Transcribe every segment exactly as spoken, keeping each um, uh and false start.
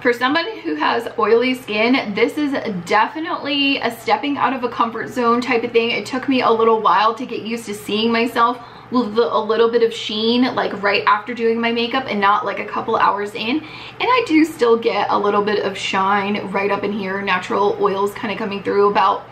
For somebody who has oily skin, this is definitely a stepping out of a comfort zone type of thing. It took me a little while to get used to seeing myself with a little bit of sheen like right after doing my makeup and not like a couple hours in. And I do still get a little bit of shine right up in here, natural oils kind of coming through about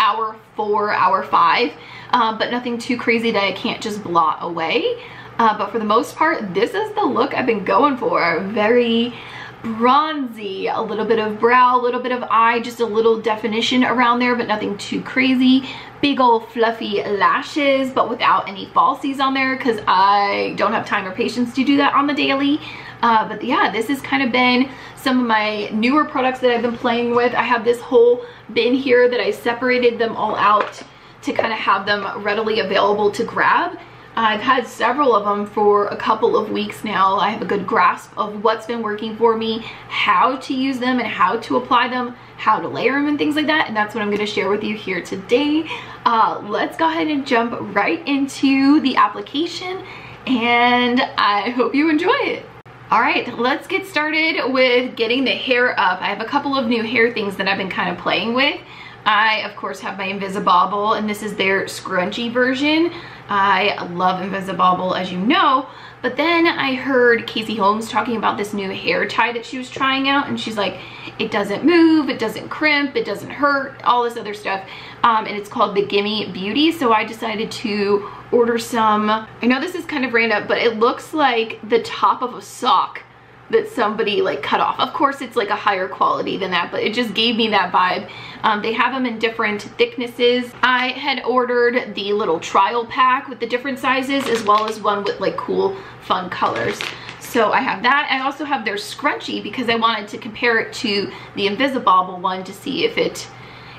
hour four, hour five, uh, but nothing too crazy that I can't just blot away. Uh, but for the most part, this is the look I've been going for. Very bronzy, a little bit of brow, a little bit of eye, just a little definition around there, but nothing too crazy. Big old fluffy lashes, but without any falsies on there because I don't have time or patience to do that on the daily. Uh, but yeah, this has kind of been some of my newer products that I've been playing with. I have this whole bin here that I separated them all out to kind of have them readily available to grab. I've had several of them for a couple of weeks now. I have a good grasp of what's been working for me, how to use them and how to apply them, how to layer them and things like that. And that's what I'm going to share with you here today. Uh, let's go ahead and jump right into the application, and I hope you enjoy it. All right, let's get started with getting the hair up. I have a couple of new hair things that I've been kind of playing with. I, of course, have my Invisibobble, and this is their scrunchy version. I love Invisibobble, as you know, but then I heard Casey Holmes talking about this new hair tie that she was trying out, and she's like, it doesn't move, it doesn't crimp, it doesn't hurt, all this other stuff, um, and it's called the Gimme Beauty, so I decided to order some. I know this is kind of random, but it looks like the top of a sock that somebody like cut off. Of course it's like a higher quality than that, but it just gave me that vibe. Um, they have them in different thicknesses. I had ordered the little trial pack with the different sizes, as well as one with like cool fun colors. So I have that. I also have their scrunchie because I wanted to compare it to the Invisibobble one to see if it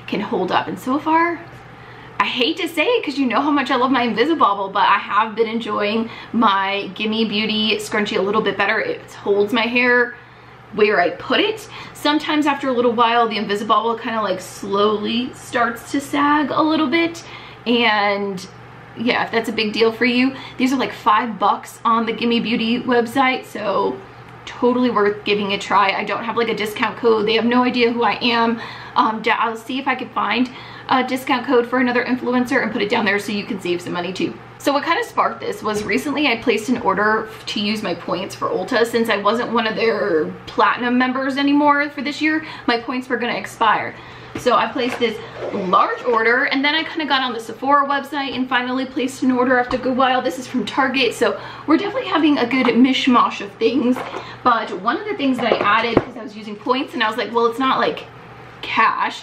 can hold up, and so far, I hate to say it because you know how much I love my Invisibobble, but I have been enjoying my Gimme Beauty scrunchie a little bit better. It holds my hair where I put it. Sometimes after a little while, the Invisibobble kind of like slowly starts to sag a little bit, and yeah, if that's a big deal for you, these are like five bucks on the Gimme Beauty website, so totally worth giving a try. I don't have like a discount code. They have no idea who I am. Um, I'll see if I can find a discount code for another influencer and put it down there so you can save some money too. So what kind of sparked this was recently I placed an order to use my points for Ulta. Since I wasn't one of their platinum members anymore for this year, my points were gonna expire. So I placed this large order, and then I kind of got on the Sephora website and finally placed an order after a good while. This is from Target, so we're definitely having a good mishmash of things. But one of the things that I added, because I was using points and I was like, well, it's not like cash.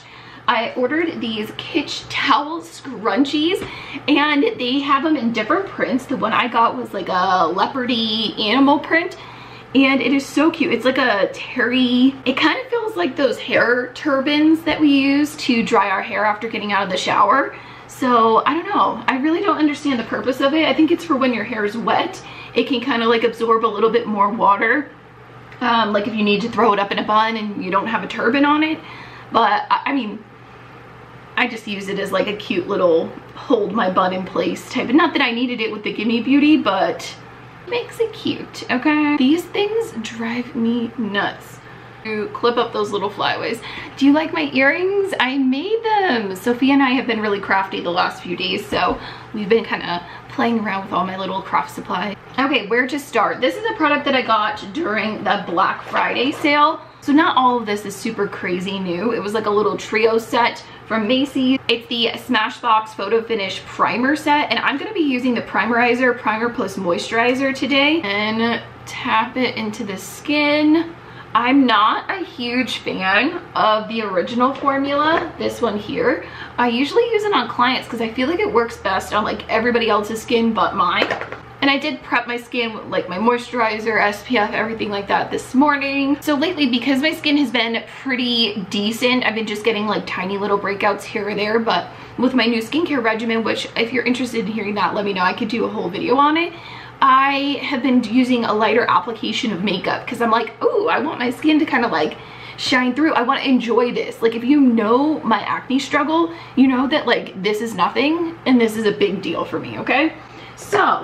I ordered these Kitsch towel scrunchies, and they have them in different prints. The one I got was like a leopardy animal print, and it is so cute. It's like a terry. It kind of feels like those hair turbans that we use to dry our hair after getting out of the shower. So I don't know. I really don't understand the purpose of it. I think it's for when your hair is wet. It can kind of like absorb a little bit more water. Um, like if you need to throw it up in a bun and you don't have a turban on it. But I mean, I just use it as like a cute little hold my bun in place type. Not that I needed it with the Gimme Beauty, but makes it cute, okay? These things drive me nuts. You clip up those little flyaways. Do you like my earrings? I made them. Sophia and I have been really crafty the last few days, so we've been kind of playing around with all my little craft supplies. Okay, where to start? This is a product that I got during the Black Friday sale. So not all of this is super crazy new. It was like a little trio set from Macy's. It's the Smashbox Photo Finish Primer Set, and I'm gonna be using the Primerizer Primer Plus Moisturizer today and tap it into the skin. I'm not a huge fan of the original formula, this one here. I usually use it on clients because I feel like it works best on like everybody else's skin but mine. And I did prep my skin with like my moisturizer, S P F, everything like that this morning. So lately, because my skin has been pretty decent, I've been just getting like tiny little breakouts here or there, but with my new skincare regimen, which if you're interested in hearing that, let me know. I could do a whole video on it. I have been using a lighter application of makeup because I'm like, oh, I want my skin to kind of like shine through. I want to enjoy this. Like if you know my acne struggle, you know that like this is nothing and this is a big deal for me, okay? So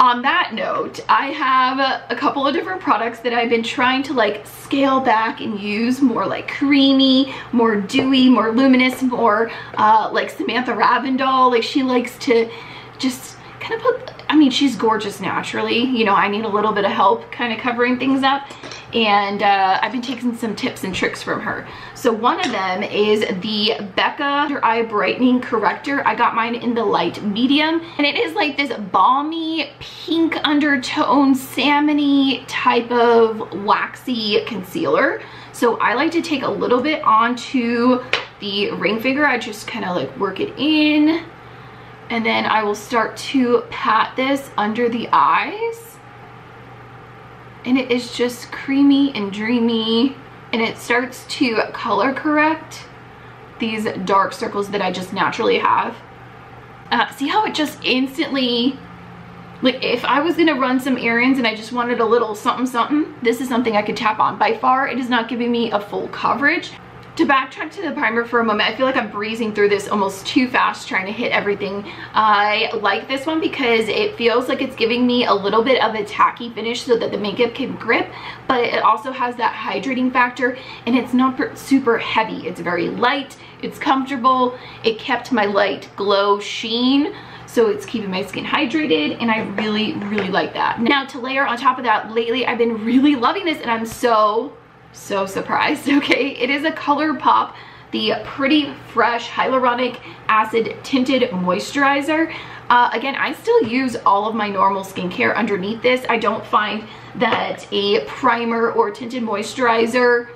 On that note, I have a couple of different products that I've been trying to like scale back and use more like creamy, more dewy, more luminous, more uh, like Samantha Ravindahl. Like she likes to just kind of put, I mean, she's gorgeous naturally. You know, I need a little bit of help kind of covering things up. And uh, I've been taking some tips and tricks from her. So one of them is the Becca Under Eye Brightening Corrector. I got mine in the light medium. And it is like this balmy pink undertone, salmon-y type of waxy concealer. So I like to take a little bit onto the ring finger. I just kind of like work it in. And then I will start to pat this under the eyes. And it is just creamy and dreamy, and it starts to color correct these dark circles that I just naturally have. Uh, see how it just instantly, like if I was gonna run some errands and I just wanted a little something something, this is something I could tap on. By far, it is not giving me a full coverage. To backtrack to the primer for a moment, I feel like I'm breezing through this almost too fast trying to hit everything. I like this one because it feels like it's giving me a little bit of a tacky finish so that the makeup can grip, but it also has that hydrating factor, and it's not super heavy. It's very light, it's comfortable, it kept my light glow sheen. So it's keeping my skin hydrated, and I really, really like that. Now to layer on top of that, lately I've been really loving this, and I'm so so surprised. Okay, it is a ColourPop, the Pretty Fresh Hyaluronic Acid Tinted Moisturizer. Uh, again, I still use all of my normal skincare underneath this. I don't find that a primer or tinted moisturizer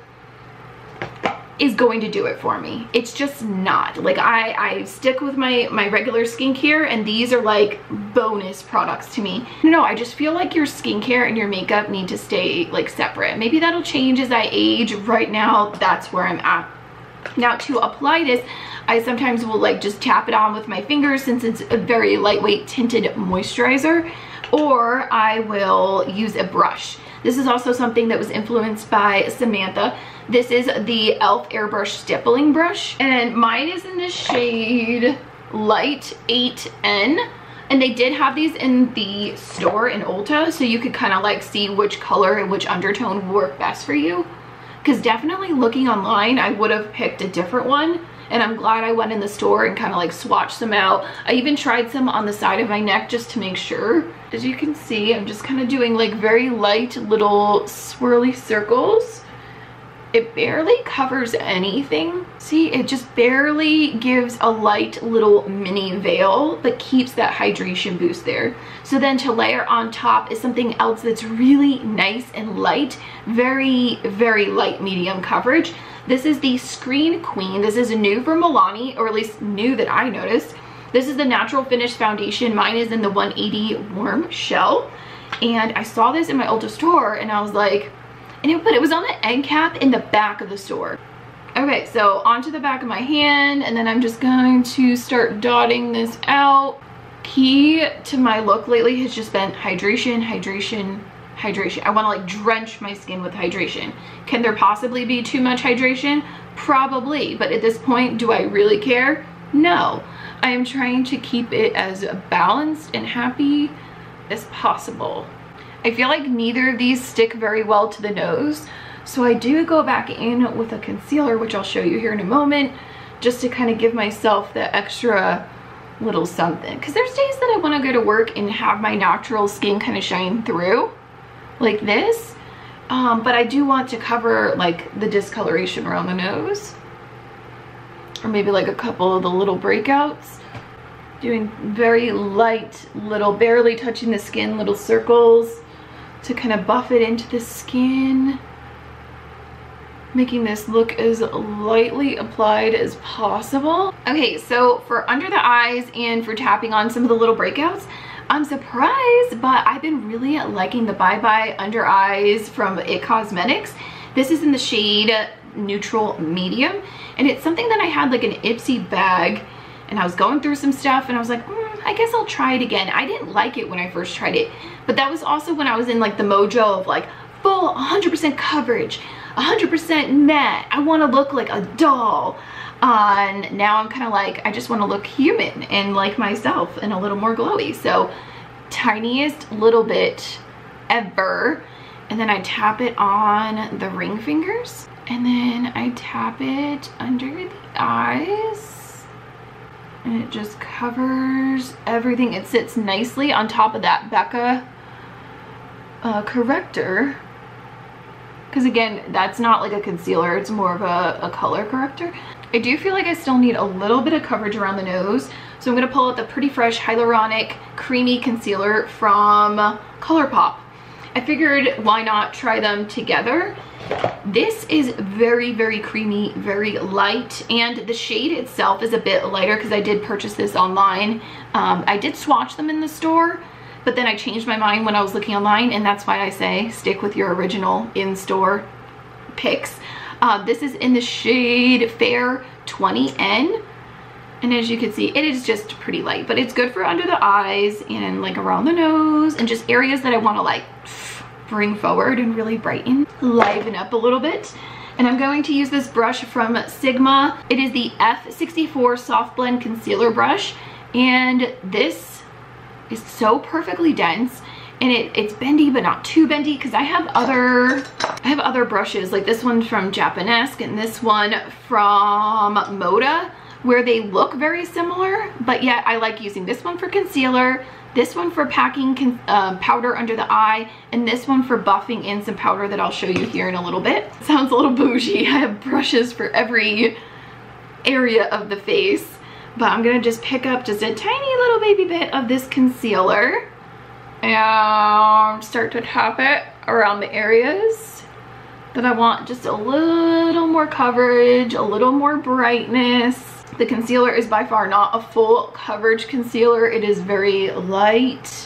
is going to do it for me. It's just not. Like I, I stick with my, my regular skincare, and these are like bonus products to me. No, I just feel like your skincare and your makeup need to stay like separate. Maybe that'll change as I age. Right now, that's where I'm at. Now to apply this, I sometimes will like just tap it on with my fingers since it's a very lightweight tinted moisturizer, or I will use a brush. This is also something that was influenced by Samantha. This is the e l f Airbrush Stippling Brush, and mine is in the shade Light eight N, and they did have these in the store in Ulta, so you could kind of like see which color and which undertone work best for you. Because definitely looking online, I would have picked a different one, and I'm glad I went in the store and kind of like swatched them out. I even tried some on the side of my neck just to make sure. As you can see, I'm just kind of doing like very light little swirly circles. It barely covers anything. See, it just barely gives a light little mini veil, but keeps that hydration boost there. So then to layer on top is something else that's really nice and light, very, very light medium coverage. This is the Screen Queen. This is new for Milani, or at least new that I noticed. This is the Natural Finish Foundation. Mine is in the one eighty Warm Shell. And I saw this in my Ulta store, and I was like, and it, but it was on the end cap in the back of the store. Okay, so onto the back of my hand, and then I'm just going to start dotting this out. Key to my look lately has just been hydration, hydration, hydration. I want to like drench my skin with hydration. Can there possibly be too much hydration? Probably, but at this point, do I really care? No. I am trying to keep it as balanced and happy as possible. I feel like neither of these stick very well to the nose, so I do go back in with a concealer, which I'll show you here in a moment, just to kind of give myself the extra little something. Because there's days that I want to go to work and have my natural skin kind of shine through like this, um, but I do want to cover like the discoloration around the nose, or maybe like a couple of the little breakouts. Doing very light little, barely touching the skin little circles to kind of buff it into the skin, making this look as lightly applied as possible. Okay, so for under the eyes and for tapping on some of the little breakouts, I'm surprised, but I've been really liking the Bye Bye Under Eyes from It Cosmetics. This is in the shade Neutral Medium, and it's something that I had like an Ipsy bag, and I was going through some stuff, and I was like, mm, I guess I'll try it again. I didn't like it when I first tried it, but that was also when I was in like the mojo of like full one hundred percent coverage, one hundred percent matte. I want to look like a doll. Uh, and now I'm kind of like, I just want to look human and like myself and a little more glowy. So tiniest little bit ever. And then I tap it on the ring fingers. And then I tap it under the eyes. And it just covers everything. It sits nicely on top of that Becca uh, corrector. Because again, that's not like a concealer. It's more of a, a color corrector. I do feel like I still need a little bit of coverage around the nose. So I'm going to pull out the Pretty Fresh Hyaluronic Creamy Concealer from ColourPop. I figured why not try them together. This is very, very creamy, very light. And the shade itself is a bit lighter because I did purchase this online. Um, I did swatch them in the store. But then I changed my mind when I was looking online, and that's why I say stick with your original in-store picks. Uh, this is in the shade Fair twenty N, and as you can see, it is just pretty light, but it's good for under the eyes and like around the nose and just areas that I want to like bring forward and really brighten, liven up a little bit. And I'm going to use this brush from Sigma. It is the F sixty-four Soft Blend Concealer Brush, and this is so perfectly dense, and it, it's bendy but not too bendy, because I have other I have other brushes like this one from Japonesque and this one from Moda where they look very similar, but yet I like using this one for concealer, this one for packing con uh, powder under the eye, and this one for buffing in some powder that I'll show you here in a little bit. Sounds a little bougie. I have brushes for every area of the face. But I'm gonna just pick up just a tiny little baby bit of this concealer and start to tap it around the areas that I want just a little more coverage, a little more brightness. The concealer is by far not a full coverage concealer. It is very light.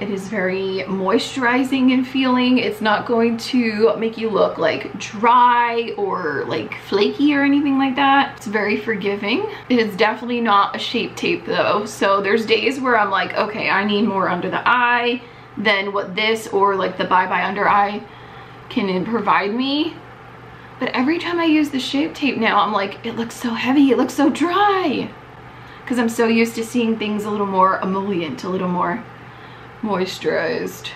It is very moisturizing and feeling. It's not going to make you look like dry or like flaky or anything like that. It's very forgiving. It is definitely not a shape tape though. So there's days where I'm like, okay, I need more under the eye than what this or like the Bye Bye Under Eye can provide me. But every time I use the shape tape now, I'm like, it looks so heavy, it looks so dry. Because I'm so used to seeing things a little more emollient, a little more moisturized.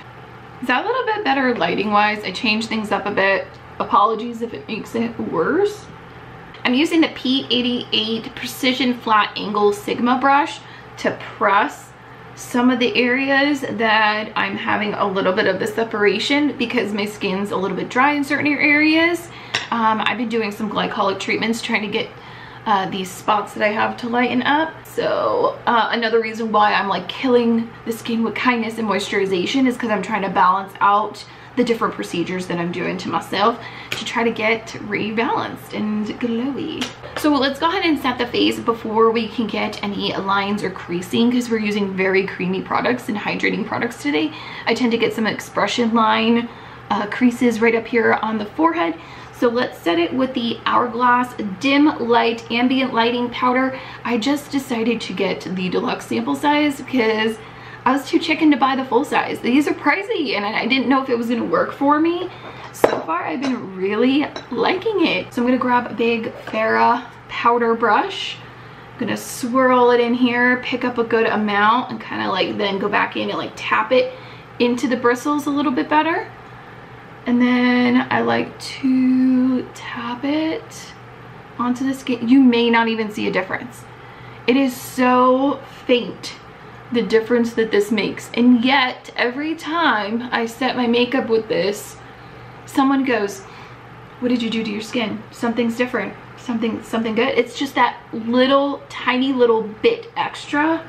Is that a little bit better lighting wise? I changed things up a bit. Apologies if it makes it worse. I'm using the P eighty-eight Precision Flat Angle Sigma brush to press some of the areas that I'm having a little bit of the separation because my skin's a little bit dry in certain areas. Um, I've been doing some glycolic treatments trying to get Uh, these spots that I have to lighten up. So uh, another reason why I'm like killing the skin with kindness and moisturization is because I'm trying to balance out the different procedures that I'm doing to myself to try to get rebalanced and glowy. So let's go ahead and set the face before we can get any lines or creasing, because we're using very creamy products and hydrating products today. I tend to get some expression line uh, creases right up here on the forehead. So let's set it with the Hourglass Dim Light Ambient Lighting Powder. I just decided to get the deluxe sample size because I was too chicken to buy the full size. These are pricey and I didn't know if it was gonna work for me. So far I've been really liking it. So I'm gonna grab a big Farrah powder brush. I'm gonna swirl it in here, pick up a good amount, and kind of like then go back in and like tap it into the bristles a little bit better. And then I like to tap it onto the skin. You may not even see a difference. It is so faint, the difference that this makes. And yet, every time I set my makeup with this, someone goes, what did you do to your skin? Something's different, something, something good. It's just that little, tiny little bit extra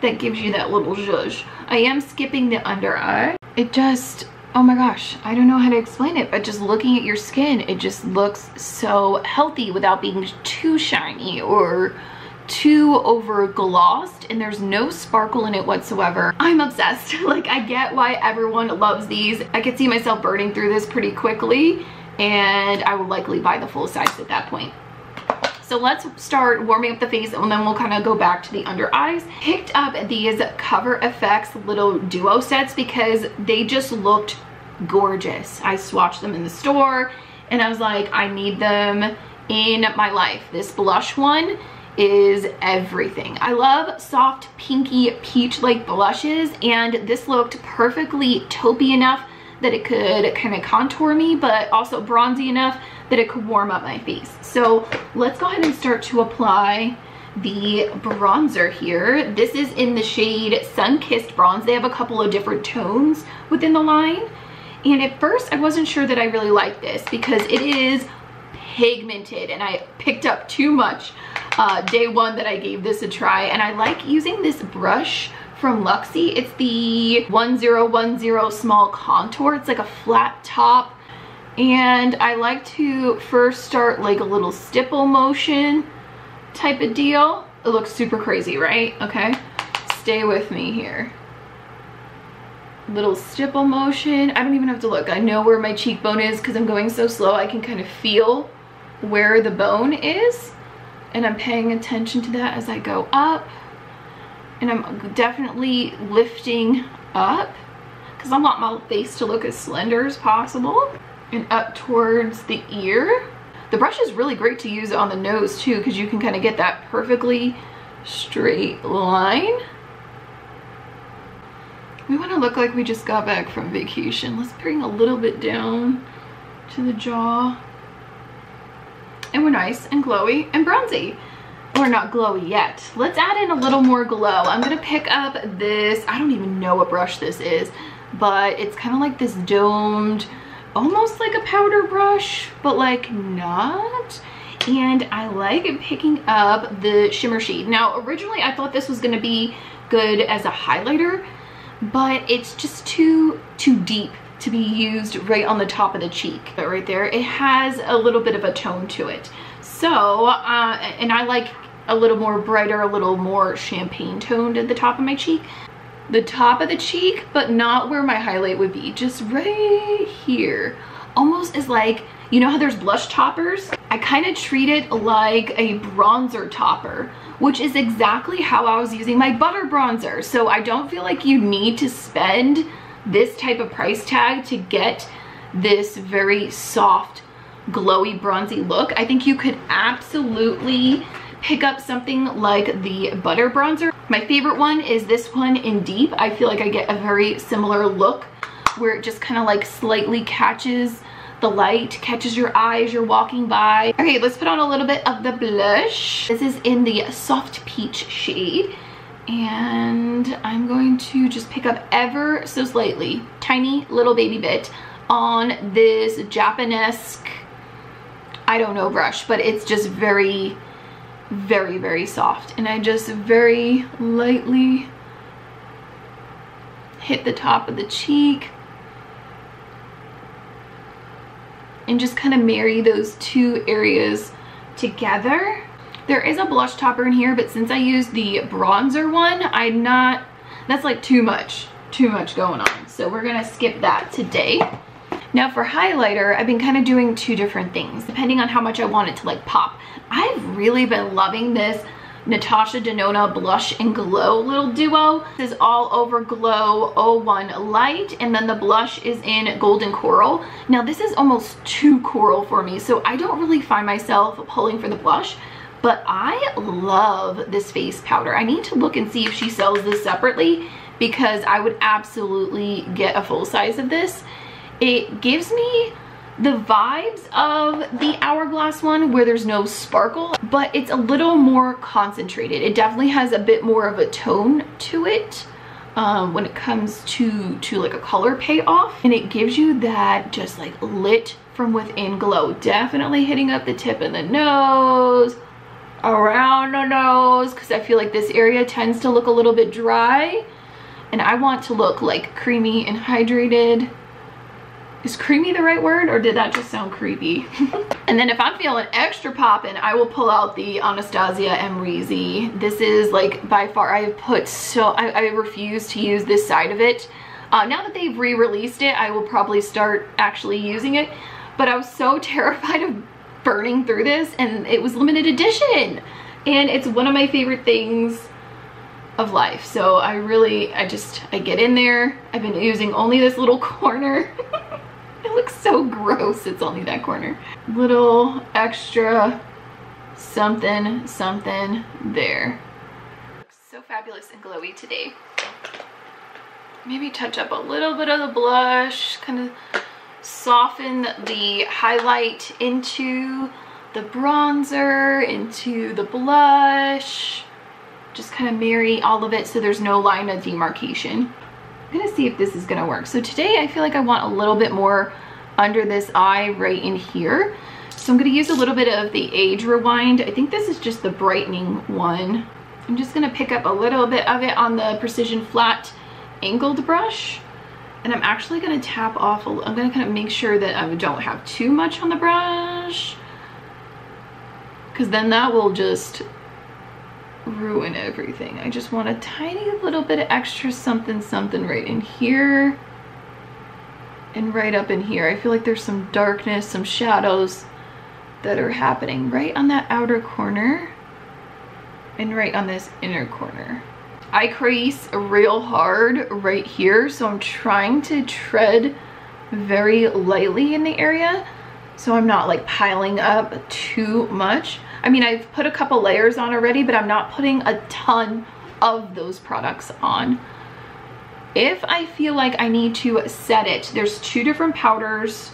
that gives you that little zhuzh. I am skipping the under eye. It just, oh my gosh, I don't know how to explain it, but just looking at your skin, it just looks so healthy without being too shiny or too over glossed, and there's no sparkle in it whatsoever. I'm obsessed. Like, I get why everyone loves these. I could see myself burning through this pretty quickly, and I would likely buy the full size at that point. So let's start warming up the face, and then we'll kind of go back to the under eyes. Picked up these Cover F X little duo sets because they just looked gorgeous. I swatched them in the store, and I was like, I need them in my life. This blush one is everything. I love soft pinky peach like blushes, and this looked perfectly taupey enough that it could kind of contour me, but also bronzy enough that it could warm up my face. So let's go ahead and start to apply the bronzer here. This is in the shade Sun-Kissed Bronze. They have a couple of different tones within the line, and at first I wasn't sure that I really liked this because it is pigmented, and I picked up too much uh, day one that I gave this a try. And I like using this brush from Luxie. It's the one zero one zero Small Contour. It's like a flat top, and I like to first start like a little stipple motion type of deal. It looks super crazy, right? Okay, stay with me here. Little stipple motion. I don't even have to look. I know where my cheekbone is because I'm going so slow. I can kind of feel where the bone is, and I'm paying attention to that as I go up. And I'm definitely lifting up because I want my face to look as slender as possible. And up towards the ear. The brush is really great to use on the nose too, because you can kind of get that perfectly straight line. We want to look like we just got back from vacation. Let's bring a little bit down to the jaw. And we're nice and glowy and bronzy. Or not glowy yet. Let's add in a little more glow. I'm going to pick up this, I don't even know what brush this is, but it's kind of like this domed, almost like a powder brush, but like not. And I like picking up the shimmer shade. Now, originally I thought this was going to be good as a highlighter, but it's just too too deep to be used right on the top of the cheek. But right there, it has a little bit of a tone to it. So, uh, and I like a little more brighter, a little more champagne toned at the top of my cheek. The top of the cheek, but not where my highlight would be, just right here. Almost as like, you know how there's blush toppers? I kind of treat it like a bronzer topper, which is exactly how I was using my butter bronzer. So I don't feel like you need to spend this type of price tag to get this very soft, glowy, bronzy look. I think you could absolutely pick up something like the butter bronzer. My favorite one is this one in Deep. I feel like I get a very similar look where it just kind of like slightly catches the light, catches your eye as you're walking by. Okay, let's put on a little bit of the blush. This is in the Soft Peach shade, and I'm going to just pick up ever so slightly, tiny little baby bit on this Japonesque, I don't know, brush, but it's just very, very, very soft. And I just very lightly hit the top of the cheek and just kind of marry those two areas together. There is a blush topper in here, but since I used the bronzer one, I'm not, that's like too much, too much going on. So we're gonna skip that today. Now for highlighter, I've been kind of doing two different things, depending on how much I want it to like pop. I've really been loving this Natasha Denona Blush and Glow little duo. This is All Over Glow oh one Light, and then the blush is in Golden Coral. Now this is almost too coral for me, so I don't really find myself pulling for the blush, but I love this face powder. I need to look and see if she sells this separately, because I would absolutely get a full size of this. It gives me the vibes of the Hourglass one where there's no sparkle, but it's a little more concentrated. It definitely has a bit more of a tone to it um, when it comes to to like a color payoff, and it gives you that just like lit from within glow. Definitely hitting up the tip of the nose, around the nose, because I feel like this area tends to look a little bit dry, and I want to look like creamy and hydrated. Is creamy the right word, or did that just sound creepy? And then if I'm feeling extra poppin', I will pull out the Anastasia Amrezy. This is like by far, I have put so, I, I refuse to use this side of it. Uh, now that they've re-released it, I will probably start actually using it. But I was so terrified of burning through this, and it was limited edition. And it's one of my favorite things of life. So I really, I just, I get in there. I've been using only this little corner. It looks so gross, it's only that corner. Little extra something, something there. So fabulous and glowy today. Maybe touch up a little bit of the blush, kind of soften the highlight into the bronzer, into the blush. Just kind of marry all of it so there's no line of demarcation. I'm gonna see if this is gonna work. So today I feel like I want a little bit more under this eye right in here. So I'm gonna use a little bit of the Age Rewind. I think this is just the brightening one. I'm just gonna pick up a little bit of it on the Precision Flat angled brush. And I'm actually gonna tap off, a, I'm gonna kind of make sure that I don't have too much on the brush, because then that will just ruin everything. I just want a tiny little bit of extra something something right in here and right up in here. I feel like there's some darkness, some shadows that are happening right on that outer corner and right on this inner corner. I crease real hard right here, so I'm trying to tread very lightly in the area so I'm not like piling up too much. I mean, I've put a couple layers on already, but I'm not putting a ton of those products on. If I feel like I need to set it, there's two different powders,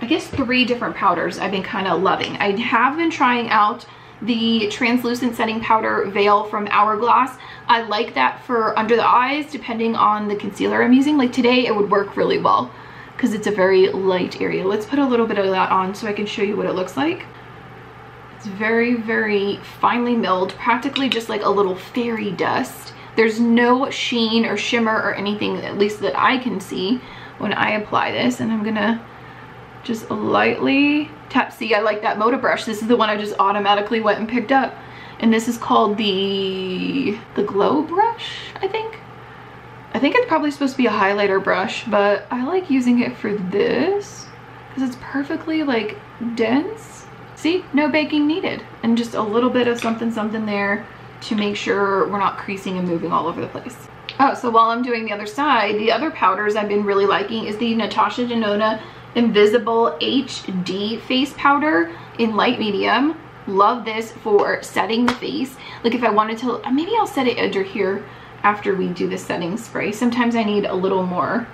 I guess three different powders I've been kind of loving. I have been trying out the translucent setting powder veil from Hourglass. I like that for under the eyes, depending on the concealer I'm using. Like today, it would work really well because it's a very light area. Let's put a little bit of that on so I can show you what it looks like. It's very, very finely milled, practically just like a little fairy dust. There's no sheen or shimmer or anything, at least that I can see, when I apply this. And I'm gonna just lightly tap. See, I like that Moda brush. This is the one I just automatically went and picked up. And this is called the, the Glow brush, I think. I think it's probably supposed to be a highlighter brush, but I like using it for this because it's perfectly like dense. See, no baking needed, and just a little bit of something something there to make sure we're not creasing and moving all over the place. Oh, so while I'm doing the other side, the other powders I've been really liking is the Natasha Denona Invisibobble H D Face Powder in Light Medium. Love this for setting the face. Like if I wanted to, maybe I'll set it under here after we do the setting spray. Sometimes I need a little more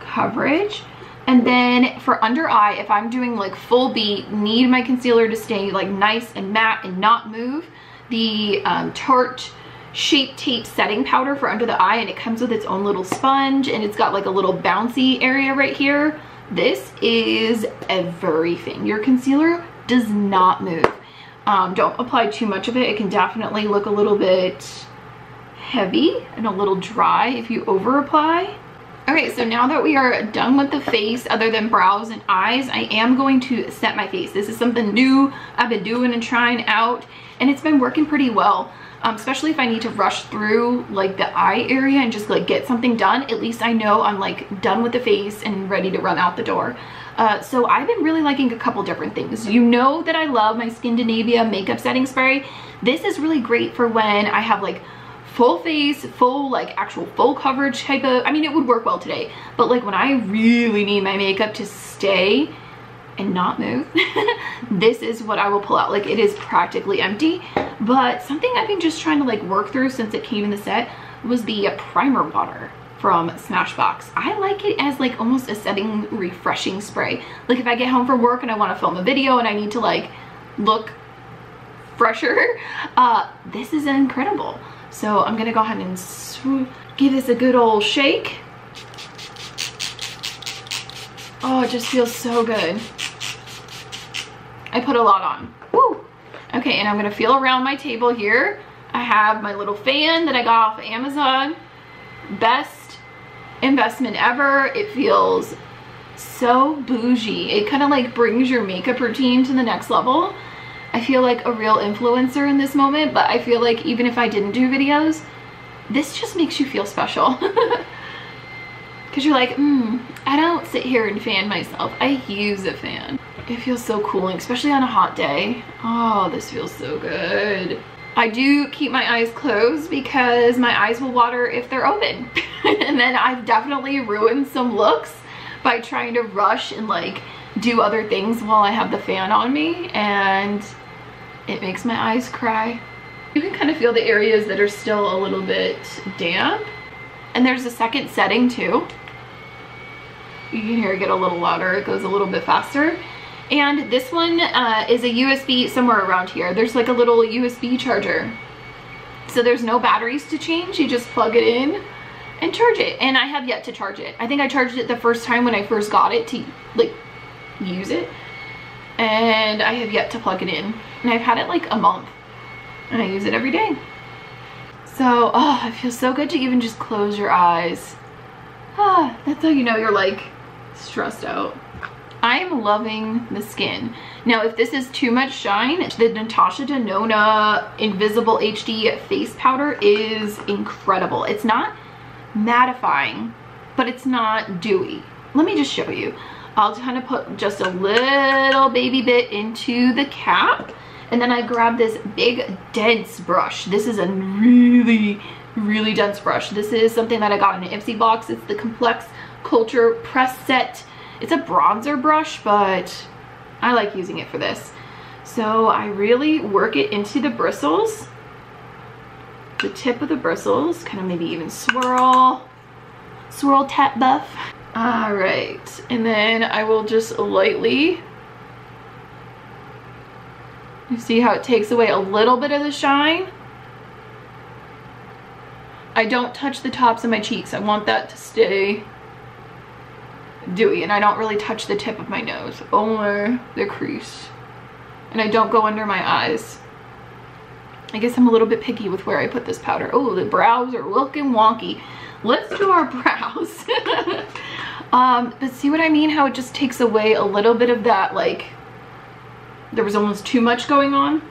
coverage. And then for under eye, if I'm doing like full beat, need my concealer to stay like nice and matte and not move, the um, Tarte Shape Tape Setting Powder for under the eye, and it comes with its own little sponge and it's got like a little bouncy area right here. This is everything. Your concealer does not move. Um, don't apply too much of it. It can definitely look a little bit heavy and a little dry if you over apply. Okay, so now that we are done with the face, other than brows and eyes, I am going to set my face. This is something new I've been doing and trying out, and it's been working pretty well, um, especially if I need to rush through like the eye area and just like get something done. At least I know I'm like done with the face and ready to run out the door. Uh, so I've been really liking a couple different things. You know that I love my Skindinavia makeup setting spray. This is really great for when I have like full face, full like actual full coverage type of, I mean it would work well today, but like when I really need my makeup to stay and not move, this is what I will pull out. Like it is practically empty, but something I've been just trying to like work through since it came in the set was the primer water from Smashbox. I like it as like almost a setting refreshing spray. Like if I get home from work and I want to film a video and I need to like look fresher, uh, this is incredible. So I'm gonna go ahead and swoop, give this a good old shake. Oh, it just feels so good. I put a lot on. Woo! Okay, and I'm gonna feel around my table here. I have my little fan that I got off Amazon. Best investment ever. It feels so bougie. It kind of like brings your makeup routine to the next level. I feel like a real influencer in this moment, but I feel like even if I didn't do videos, this just makes you feel special. Because you're like, mm, I don't sit here and fan myself. I use a fan. It feels so cooling, especially on a hot day. Oh, this feels so good. I do keep my eyes closed because my eyes will water if they're open. And then I've definitely ruined some looks by trying to rush and like do other things while I have the fan on me, and It makes my eyes cry. You can kind of feel the areas that are still a little bit damp. And there's a second setting too. You can hear it get a little louder. It goes a little bit faster. And this one uh, is a U S B somewhere around here. There's like a little U S B charger. So there's no batteries to change. You just plug it in and charge it. And I have yet to charge it. I think I charged it the first time when I first got it to like use it. And I have yet to plug it in. And I've had it like a month. And I use it every day. So, oh, it feels so good to even just close your eyes. Ah, that's how you know you're like stressed out. I'm loving the skin. Now, if this is too much shine, the Natasha Denona Invisible H D Face Powder is incredible. It's not mattifying, but it's not dewy. Let me just show you. I'll kind of put just a little baby bit into the cap. And then I grab this big dense brush. This is a really, really dense brush. This is something that I got in an Ipsy box. It's the Complex Culture Press Set. It's a bronzer brush, but I like using it for this. So I really work it into the bristles, the tip of the bristles, kind of maybe even swirl, swirl tap buff. All right, and then I will just lightly, you see how it takes away a little bit of the shine? I don't touch the tops of my cheeks. I want that to stay dewy, and I don't really touch the tip of my nose, only the crease. And I don't go under my eyes. I guess I'm a little bit picky with where I put this powder. Oh, the brows are looking wonky. Let's do our brows. um, but see what I mean? How it just takes away a little bit of that, like, there was almost too much going on.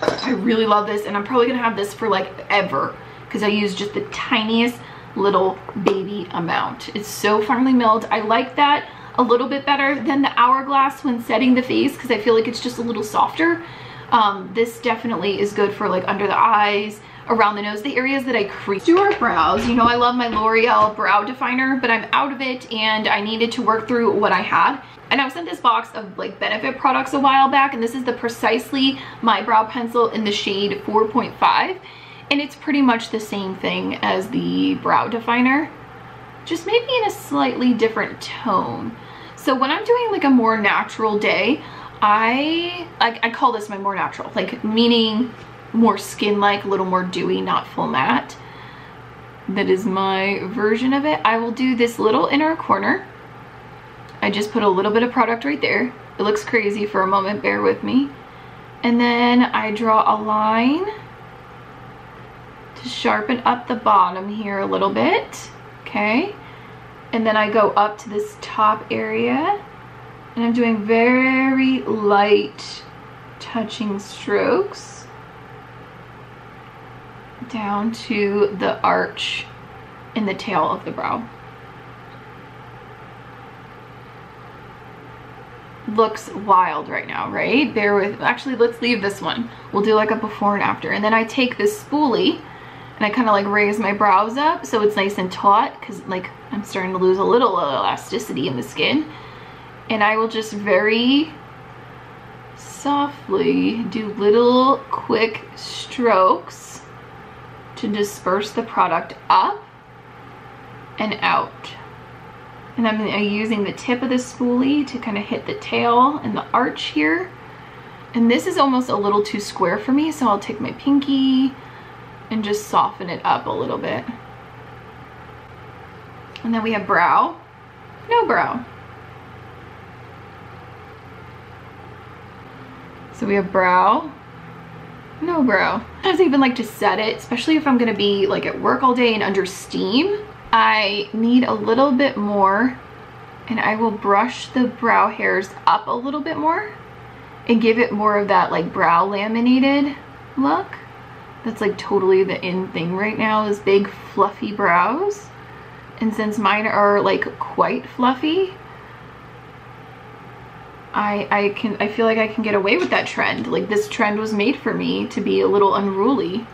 I really love this, and I'm probably gonna have this for like ever because I use just the tiniest little baby amount. It's so finely milled. I like that a little bit better than the Hourglass when setting the face because I feel like it's just a little softer. Um, this definitely is good for like under the eyes, around the nose, the areas that I crease. Do our brows. You know, I love my L'Oreal brow definer, but I'm out of it and I needed to work through what I had. And I was sent this box of like Benefit products a while back, and this is the Precisely My Brow Pencil in the shade four point five. And it's pretty much the same thing as the brow definer, just maybe in a slightly different tone. So when I'm doing like a more natural day, I, I, I call this my more natural, like meaning more skin-like, a little more dewy, not full matte. That is my version of it. I will do this little inner corner. I just put a little bit of product right there. It looks crazy for a moment, bear with me. And then I draw a line to sharpen up the bottom here a little bit, okay? And then I go up to this top area, and I'm doing very light touching strokes down to the arch in the tail of the brow. Looks wild right now, right? Bear with, actually let's leave this one. We'll do like a before and after. And then I take this spoolie and I kind of like raise my brows up so it's nice and taut because like I'm starting to lose a little elasticity in the skin. And I will just very softly do little quick strokes to disperse the product up and out. And I'm using the tip of the spoolie to kind of hit the tail and the arch here. And this is almost a little too square for me, so I'll take my pinky and just soften it up a little bit. And then we have brow, no brow. So we have brow, no brow. Sometimes I even like to set it, especially if I'm gonna be like at work all day and under steam. I need a little bit more, and I will brush the brow hairs up a little bit more and give it more of that like brow laminated look. That's like totally the in thing right now, is big fluffy brows. And since mine are like quite fluffy, I, I can I feel like I can get away with that trend. Like this trend was made for me to be a little unruly.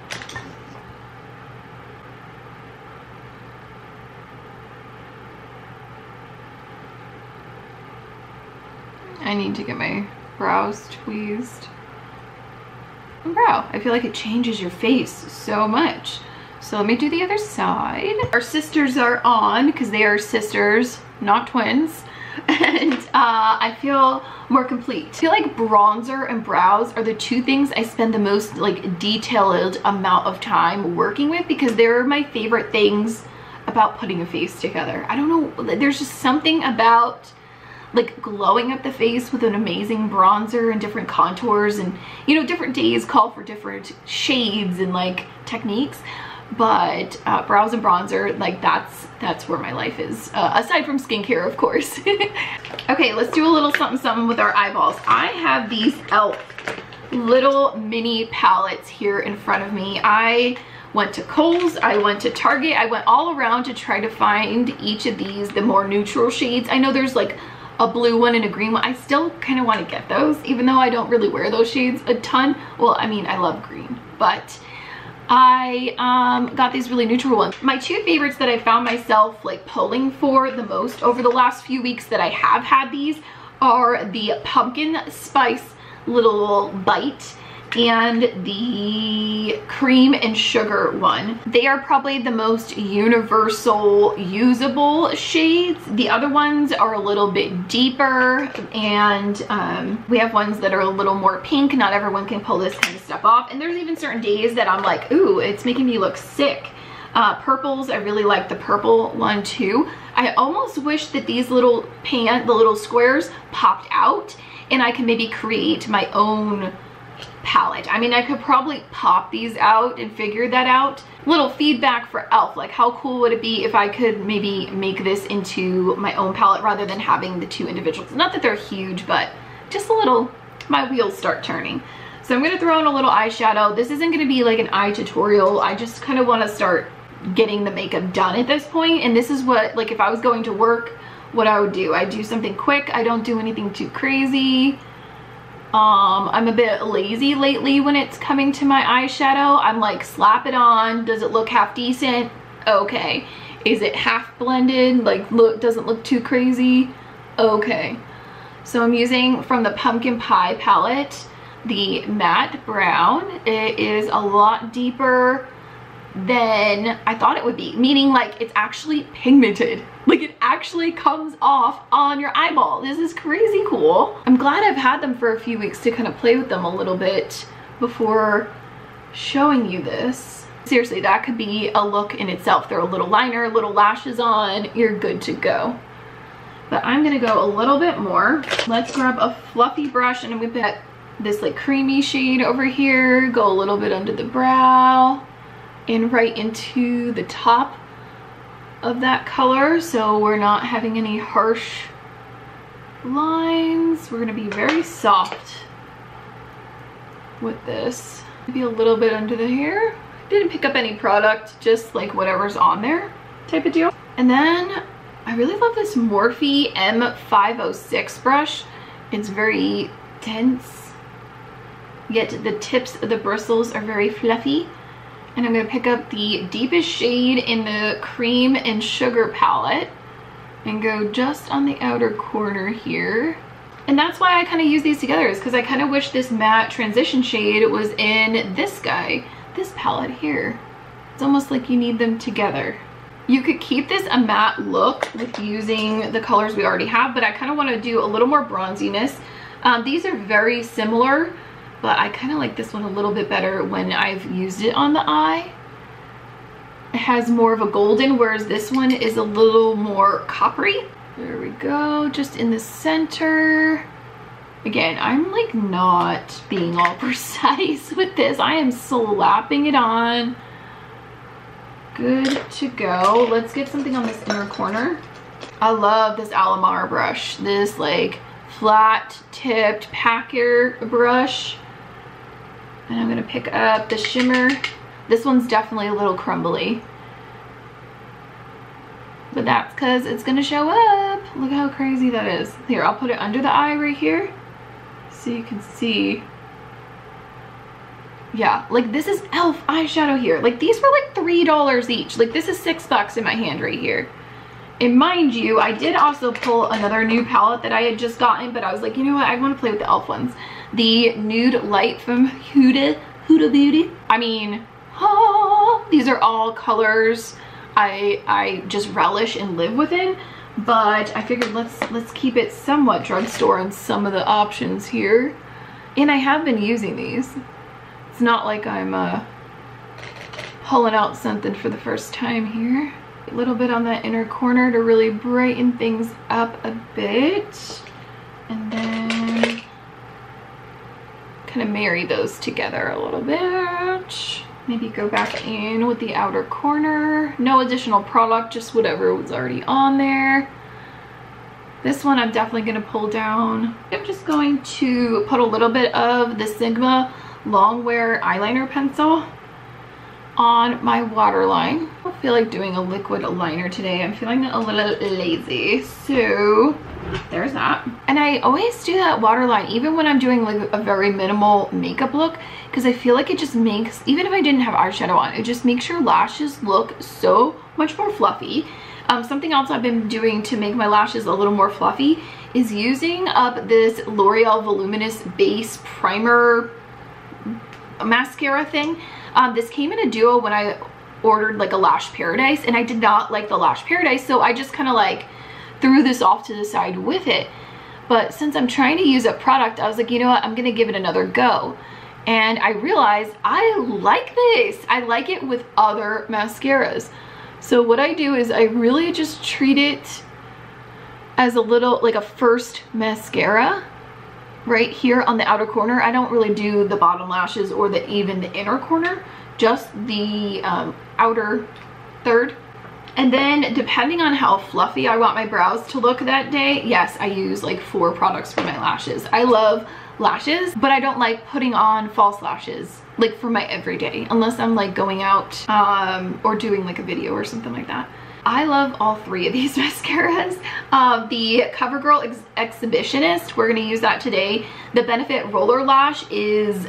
I need to get my brows tweezed. and brow. I feel like it changes your face so much. So let me do the other side. Our sisters are on because they are sisters, not twins. And uh, I feel more complete. I feel like bronzer and brows are the two things I spend the most like detailed amount of time working with, because they're my favorite things about putting a face together. I don't know, there's just something about like glowing up the face with an amazing bronzer and different contours, and you know, different days call for different shades and like techniques. But uh, brows and bronzer, like that's that's where my life is, uh, aside from skincare, of course. Okay, let's do a little something something with our eyeballs. I have these e l f little mini palettes here in front of me. I went to Kohl's, I went to Target, I went all around to try to find each of these, the more neutral shades. I know there's like a blue one and a green one. I still kind of want to get those, even though I don't really wear those shades a ton. Well, I mean, I love green, but I um, got these really neutral ones. My two favorites that I found myself like pulling for the most over the last few weeks that I have had these are the pumpkin spice little bite and the cream and sugar one. They are probably the most universal usable shades. The other ones are a little bit deeper, and um, we have ones that are a little more pink. Not everyone can pull this kind of stuff off, and there's even certain days that I'm like, ooh, it's making me look sick. Uh, purples, I really like the purple one too. I almost wish that these little pan, the little squares popped out, and I can maybe create my own palette. I mean, I could probably pop these out and figure that out. Little feedback for e l f, like how cool would it be if I could maybe make this into my own palette rather than having the two individuals. Not that they're huge, but just a little, my wheels start turning. So I'm going to throw in a little eyeshadow. This isn't going to be like an eye tutorial. I just kind of want to start getting the makeup done at this point. And this is what, like if I was going to work, what I would do. I do something quick. I don't do anything too crazy. Um, I'm a bit lazy lately when it's coming to my eyeshadow. I'm like, slap it on. Does it look half decent? Okay. Is it half blended? Like, look, doesn't look too crazy? Okay. So I'm using from the Pumpkin Pie palette, the matte brown. It is a lot deeper than I thought it would be, meaning like it's actually pigmented. Like it actually comes off on your eyeball. This is crazy cool. I'm glad I've had them for a few weeks to kind of play with them a little bit before showing you this. Seriously, that could be a look in itself. Throw a little liner, little lashes on, you're good to go. But I'm gonna go a little bit more. Let's grab a fluffy brush, and we put this like creamy shade over here, go a little bit under the brow, and right into the top of that color, so we're not having any harsh lines. We're gonna be very soft with this. Maybe a little bit under the hair. Didn't pick up any product, just like whatever's on there type of deal. And then I really love this Morphe M five oh six brush. It's very dense, yet the tips of the bristles are very fluffy. And I'm going to pick up the deepest shade in the Cream and Sugar palette and go just on the outer corner here. And that's why I kind of use these together, is because I kind of wish this matte transition shade was in this guy, this palette here. It's almost like you need them together. You could keep this a matte look with using the colors we already have, but I kind of want to do a little more bronziness. Um, these are very similar, but I kind of like this one a little bit better when I've used it on the eye. It has more of a golden, whereas this one is a little more coppery. There we go, just in the center. Again, I'm like not being all precise with this. I am slapping it on. Good to go. Let's get something on this inner corner. I love this Alamar brush. This like flat tipped packer brush. And I'm going to pick up the shimmer. This one's definitely a little crumbly, but that's because it's going to show up. Look how crazy that is. Here, I'll put it under the eye right here so you can see. Yeah, like this is e l f eyeshadow here. Like these were like three dollars each. Like this is six bucks in my hand right here. And mind you, I did also pull another new palette that I had just gotten, but I was like, you know what, I want to play with the e l f ones. The Nude Light from Huda Huda Beauty. I mean, oh, these are all colors I I just relish and live within, but I figured let's let's keep it somewhat drugstore in some of the options here. And I have been using these. It's not like I'm uh, pulling out something for the first time here. A little bit on that inner corner to really brighten things up a bit. And then kind of marry those together a little bit. Maybe go back in with the outer corner. No additional product, just whatever was already on there. This one I'm definitely going to pull down. I'm just going to put a little bit of the Sigma Longwear eyeliner pencil on my waterline. I feel like doing a liquid liner today. I'm feeling a little lazy, so there's that. And I always do that waterline even when I'm doing like a very minimal makeup look, because I feel like it just makes, even if I didn't have eyeshadow on, it just makes your lashes look so much more fluffy. Um, something else I've been doing to make my lashes a little more fluffy is using up this L'Oreal Voluminous Base Primer mascara thing. Um, this came in a duo when I ordered like a Lash Paradise, and I did not like the Lash Paradise, so I just kind of like threw this off to the side with it. But since I'm trying to use a product, I was like, you know what, I'm gonna give it another go. And I realized I like this. I like it with other mascaras. So what I do is I really just treat it as a little like a first mascara right here on the outer corner. I don't really do the bottom lashes or the even the inner corner, just the um, outer third. And then depending on how fluffy I want my brows to look that day, yes, I use like four products for my lashes. I love lashes, but I don't like putting on false lashes like for my everyday, unless I'm like going out um or doing like a video or something like that. I love all three of these mascaras. Uh, the CoverGirl ex Exhibitionist, we're gonna use that today. The Benefit Roller Lash is,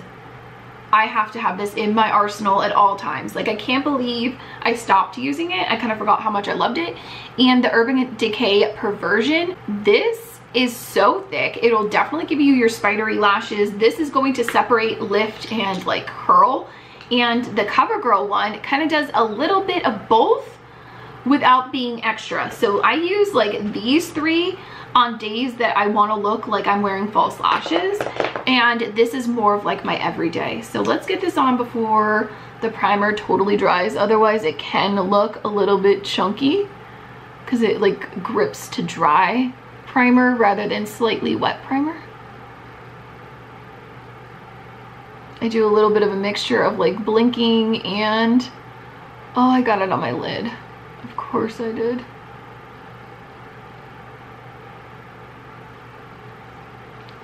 I have to have this in my arsenal at all times. Like I can't believe I stopped using it. I kind of forgot how much I loved it. And the Urban Decay Perversion. This is so thick, it'll definitely give you your spidery lashes. This is going to separate, lift, and like curl. And the CoverGirl one kind of does a little bit of both without being extra. So I use like these three on days that I want to look like I'm wearing false lashes, and this is more of like my everyday. So let's get this on before the primer totally dries, otherwise it can look a little bit chunky because it like grips to dry primer rather than slightly wet primer. I do a little bit of a mixture of like blinking and, oh, I got it on my lid. Of course I did.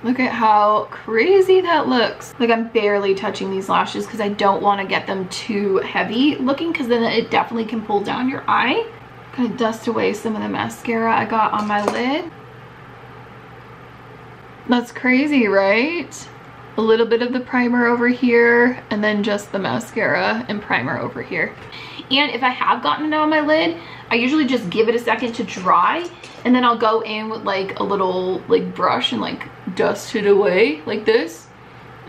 Look at how crazy that looks. Like I'm barely touching these lashes because I don't want to get them too heavy looking, because then it definitely can pull down your eye. Kind of dust away some of the mascara I got on my lid. That's crazy, right? A little bit of the primer over here, and then just the mascara and primer over here. And if I have gotten it on my lid, I usually just give it a second to dry, and then I'll go in with like a little like brush and like dust it away like this,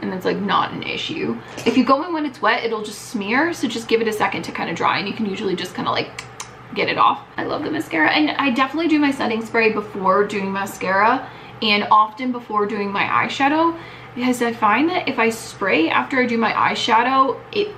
and it's like not an issue. If you go in when it's wet, it'll just smear, so just give it a second to kind of dry, and you can usually just kind of like get it off. I love the mascara, and I definitely do my setting spray before doing mascara, and often before doing my eyeshadow, because I find that if I spray after I do my eyeshadow, it,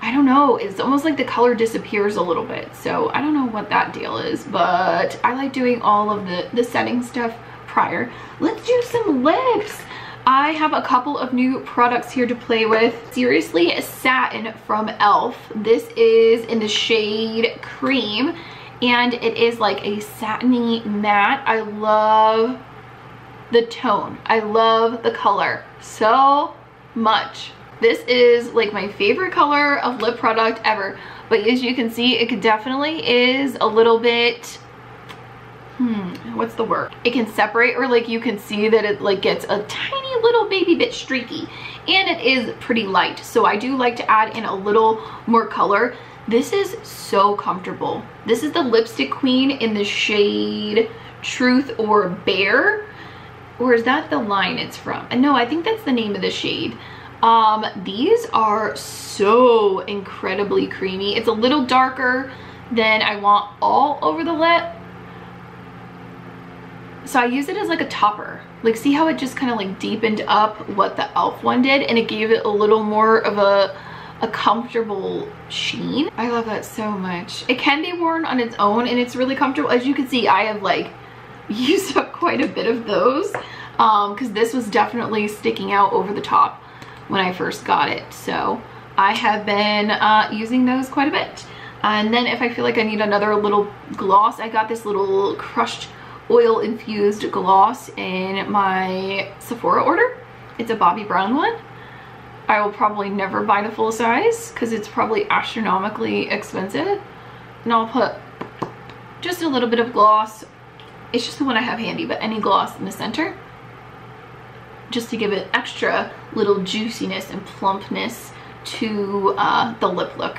I don't know, it's almost like the color disappears a little bit. So I don't know what that deal is, but I like doing all of the, the setting stuff prior. Let's do some lips. I have a couple of new products here to play with. Seriously Satin from e l f. This is in the shade Cream, and it is like a satiny matte. I love the tone. I love the color so much. This is like my favorite color of lip product ever. But as you can see, it definitely is a little bit, hmm, what's the word? It can separate, or like you can see that it like gets a tiny little baby bit streaky, and it is pretty light. So I do like to add in a little more color. This is so comfortable. This is the Lipstick Queen in the shade Truth or Bear. Or is that the line it's from? No, I think that's the name of the shade. Um, these are so incredibly creamy. It's a little darker than I want all over the lip. So I use it as like a topper. Like, see how it just kind of like deepened up what the e l f one did, and it gave it a little more of a, a comfortable sheen. I love that so much. It can be worn on its own and it's really comfortable. As you can see, I have like used up quite a bit of those um, because this was definitely sticking out over the top when I first got it. So I have been uh, using those quite a bit. And then if I feel like I need another little gloss, I got this little crushed oil infused gloss in my Sephora order. It's a Bobbi Brown one. I will probably never buy the full size because it's probably astronomically expensive. And I'll put just a little bit of gloss. It's just the one I have handy, but any gloss in the center, just to give it extra little juiciness and plumpness to uh, the lip look.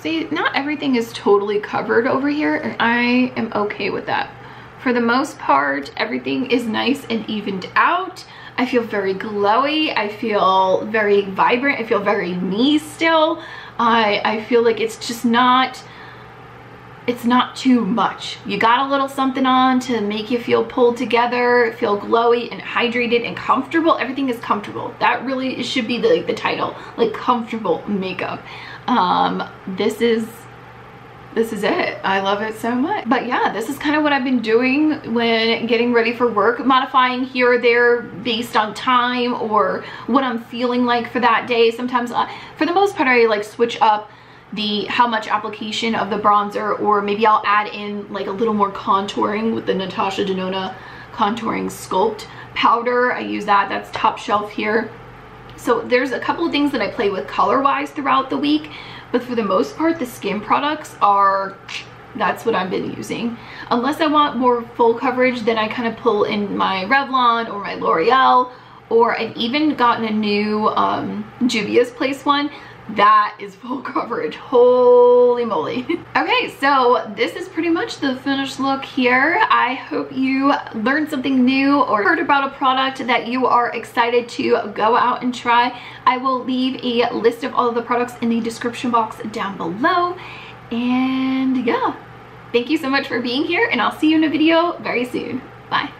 See, not everything is totally covered over here, and I am okay with that. For the most part, everything is nice and evened out. I feel very glowy. I feel very vibrant. I feel very me still. I, I feel like it's just not, it's not too much. You got a little something on to make you feel pulled together, feel glowy and hydrated and comfortable. Everything is comfortable. That really should be the, like the title, like comfortable makeup. Um, this is, this is it. I love it so much. But yeah, this is kind of what I've been doing when getting ready for work, modifying here or there based on time or what I'm feeling like for that day. Sometimes, uh, for the most part, I like switch up the how much application of the bronzer, or maybe I'll add in like a little more contouring with the Natasha Denona contouring sculpt powder. I use that, that's top shelf here. So there's a couple of things that I play with color wise throughout the week, but for the most part the skin products are, that's what I've been using. Unless I want more full coverage, then I kind of pull in my Revlon or my L'Oreal, or I've even gotten a new um, Juvia's Place one. That is full coverage. Holy moly. Okay, so this is pretty much the finished look here. I hope you learned something new or heard about a product that you are excited to go out and try. I will leave a list of all of the products in the description box down below. And yeah, thank you so much for being here, and I'll see you in a video very soon. Bye.